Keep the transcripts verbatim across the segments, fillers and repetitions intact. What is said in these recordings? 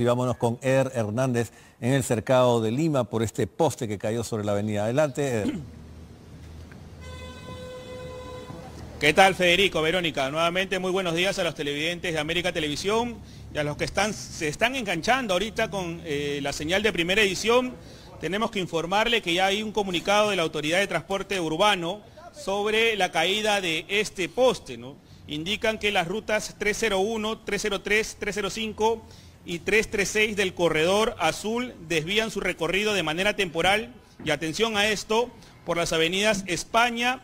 Y vámonos con Eder Hernández en el Cercado de Lima por este poste que cayó sobre la avenida. Adelante, Eder. ¿Qué tal, Federico, Verónica? Nuevamente muy buenos días a los televidentes de América Televisión y a los que están, se están enganchando ahorita con eh, la señal de Primera Edición. Tenemos que informarle que ya hay un comunicado de la Autoridad de Transporte Urbano sobre la caída de este poste, ¿no? Indican que las rutas trescientos uno, trescientos tres, trescientos cinco y trescientos treinta y seis del Corredor Azul desvían su recorrido de manera temporal, y atención a esto, por las avenidas España,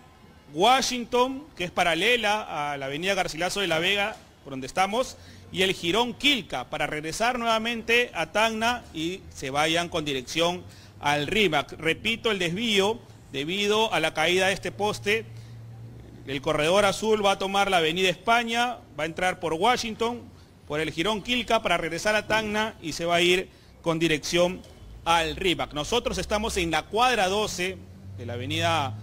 Washington, que es paralela a la avenida Garcilaso de la Vega, por donde estamos, y el Jirón Quilca, para regresar nuevamente a Tacna y se vayan con dirección al Rímac. Repito, el desvío debido a la caída de este poste. El Corredor Azul va a tomar la avenida España, va a entrar por Washington, por el Jirón Quilca para regresar a Tacna y se va a ir con dirección al Rímac. Nosotros estamos en la cuadra doce de la avenida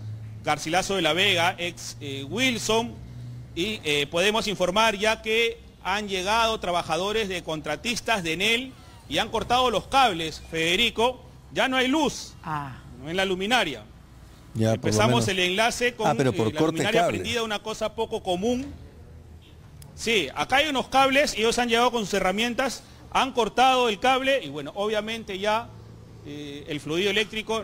Garcilaso de la Vega, ex eh, Wilson, y eh, podemos informar ya que han llegado trabajadores de contratistas de Enel y han cortado los cables, Federico. Ya no hay luz ah. en la luminaria. Ya, empezamos el enlace con ah, pero por eh, la corte luminaria cable. prendida, una cosa poco común. Sí, acá hay unos cables y ellos han llegado con sus herramientas, han cortado el cable y bueno, obviamente ya eh, el fluido eléctrico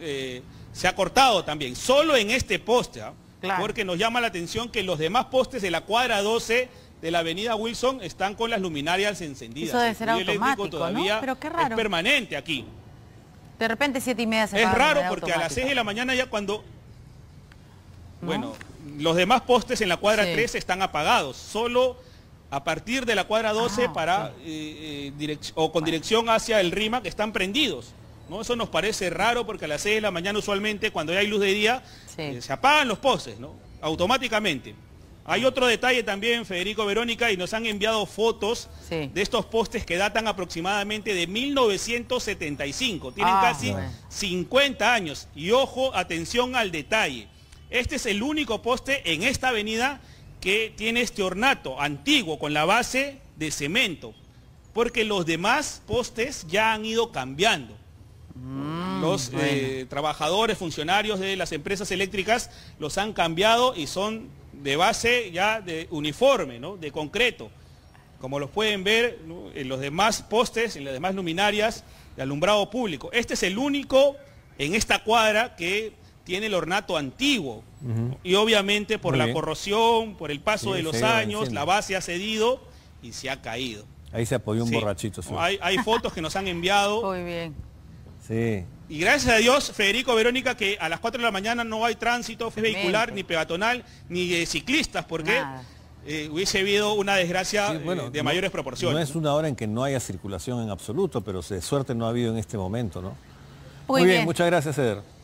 eh, se ha cortado también, solo en este poste, ¿eh? Claro. Porque nos llama la atención que los demás postes de la cuadra doce de la avenida Wilson están con las luminarias encendidas. Eso debe ser automático, todavía, ¿no? Pero qué raro. Es permanente aquí. De repente siete y media se va. Es raro porque automática. A las seis de la mañana ya cuando... ¿No? Bueno, los demás postes en la cuadra sí. trece están apagados, solo a partir de la cuadra doce ah, para, sí. eh, o con bueno. dirección hacia el Rímac, que están prendidos. ¿No? Eso nos parece raro porque a las seis de la mañana usualmente cuando ya hay luz de día sí. eh, se apagan los postes, ¿no? Automáticamente. Hay otro detalle también, Federico, Verónica, y nos han enviado fotos sí. de estos postes que datan aproximadamente de mil novecientos setenta y cinco. Tienen ah, casi bueno. cincuenta años. Y ojo, atención al detalle. Este es el único poste en esta avenida que tiene este ornato antiguo con la base de cemento. Porque los demás postes ya han ido cambiando. Los bueno. eh, trabajadores, funcionarios de las empresas eléctricas los han cambiado y son de base ya de uniforme, ¿no? De concreto. Como los pueden ver, ¿no? En los demás postes, en las demás luminarias de alumbrado público. Este es el único en esta cuadra que tiene el ornato antiguo. Uh-huh. Y obviamente por Muy la bien. corrosión, por el paso sí, de los sí, años, enciende. la base ha cedido y se ha caído. Ahí se apoyó un sí. borrachito. Sí. Hay, hay fotos que nos han enviado. Muy bien. Sí. Y gracias a Dios, Federico, Verónica, que a las cuatro de la mañana no hay tránsito vehicular, ni peatonal, ni de ciclistas, porque eh, hubiese habido una desgracia sí, bueno, eh, de no, mayores proporciones. No es una hora en que no haya circulación en absoluto, pero de suerte no ha habido en este momento, ¿no? Muy, Muy bien. bien, muchas gracias, Eder.